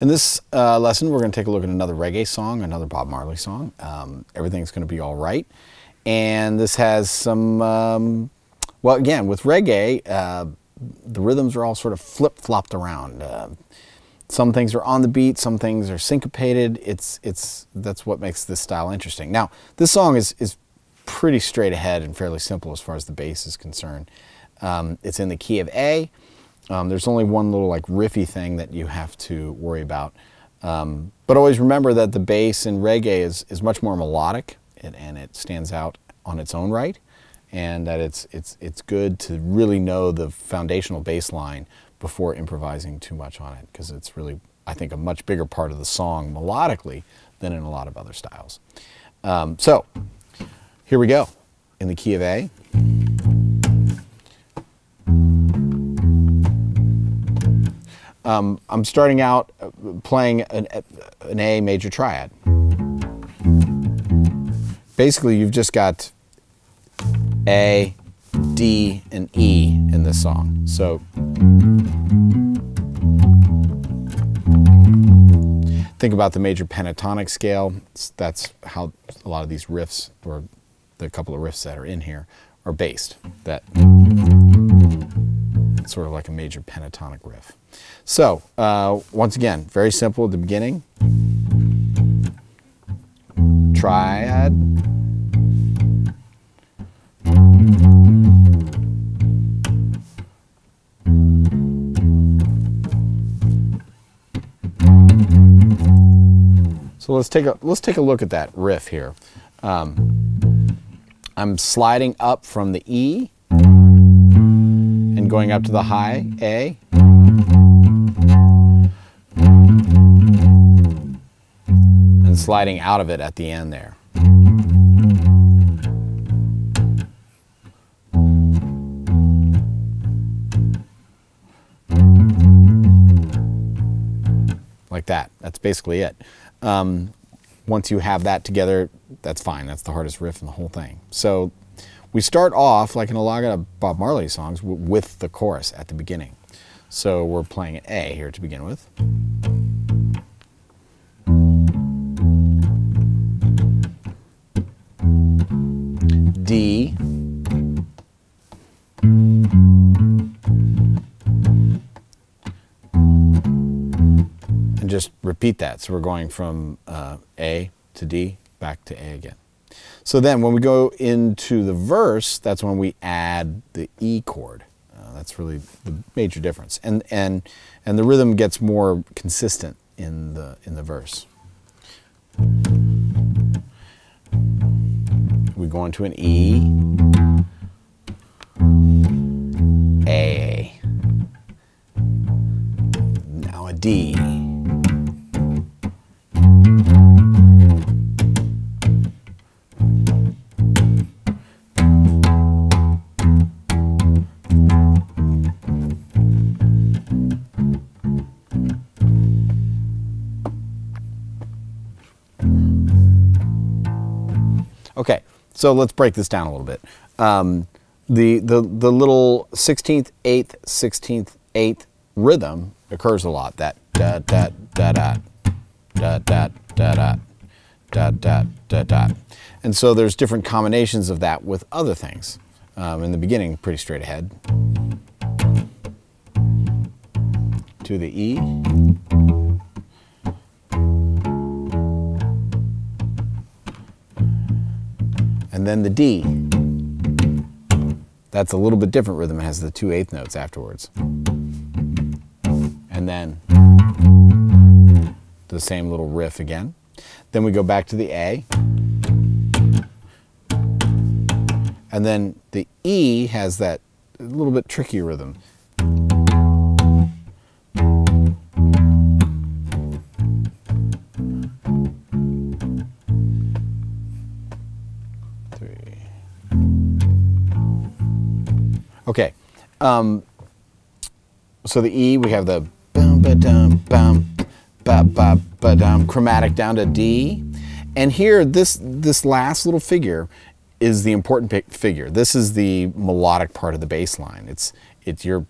In this lesson, we're going to take a look at another reggae song, another Bob Marley song, Everything's Going to Be All Right. And this has some, well, again, with reggae, the rhythms are all sort of flip-flopped around. Some things are on the beat, some things are syncopated. That's what makes this style interesting. Now, this song is pretty straight ahead and fairly simple as far as the bass is concerned. It's in the key of A. There's only one little like riffy thing that you have to worry about. But always remember that the bass in reggae is much more melodic and it stands out on its own right, and that it's good to really know the foundational bass line before improvising too much on it, because it's really, I think, a much bigger part of the song melodically than in a lot of other styles. So here we go, in the key of A. I'm starting out playing an A major triad. Basically, you've just got A, D, and E in this song. So think about the major pentatonic scale. That's how a lot of these riffs, or the couple of riffs that are in here, are based. That's sort of like a major pentatonic riff. So, once again, very simple at the beginning. Triad. So let's take a look at that riff here. I'm sliding up from the E and going up to the high A. Sliding out of it at the end there. Like that. That's basically it. Once you have that together, that's fine. That's the hardest riff in the whole thing. So we start off, like in a lot of Bob Marley songs, with the chorus at the beginning. So we're playing an A here to begin with. D, and just repeat that. So we're going from A to D, back to A again. So then when we go into the verse, that's when we add the E chord. That's really the major difference. And the rhythm gets more consistent in the verse. We go into an E, A, now a D, okay. So let's break this down a little bit. The little 16th, 8th, 16th, 8th rhythm occurs a lot. That da da da da da da da da da da da da. And so there's different combinations of that with other things. In the beginning, pretty straight ahead to the E. And then the D. That's a little bit different rhythm. It has the 2/8 notes afterwards. And then the same little riff again. Then we go back to the A. And then the E has that little bit tricky rhythm. Okay, so the E, we have the bum ba dum bum ba ba ba dum chromatic down to D, and here this last little figure is the important figure. This is the melodic part of the bass line. You're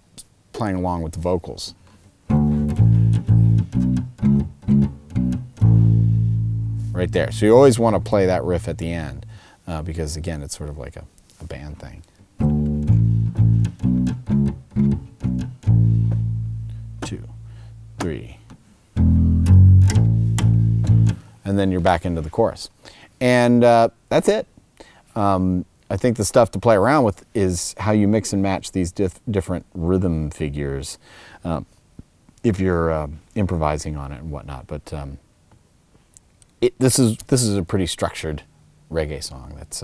playing along with the vocals. right there. So you always want to play that riff at the end because, again, it's sort of like a band thing. Two, three. And then you're back into the chorus. And that's it. I think the stuff to play around with is how you mix and match these different rhythm figures if you're improvising on it and whatnot. But this is a pretty structured reggae song. That's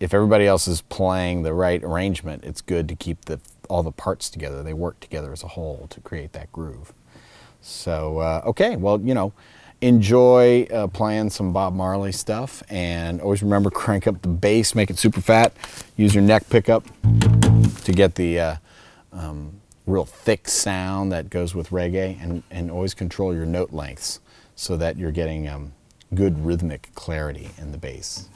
if everybody else is playing the right arrangement, it's good to keep all the parts together. They work together as a whole to create that groove. So okay, well, you know. Enjoy playing some Bob Marley stuff, and always remember, crank up the bass, make it super fat, use your neck pickup to get the real thick sound that goes with reggae, and always control your note lengths so that you're getting good rhythmic clarity in the bass.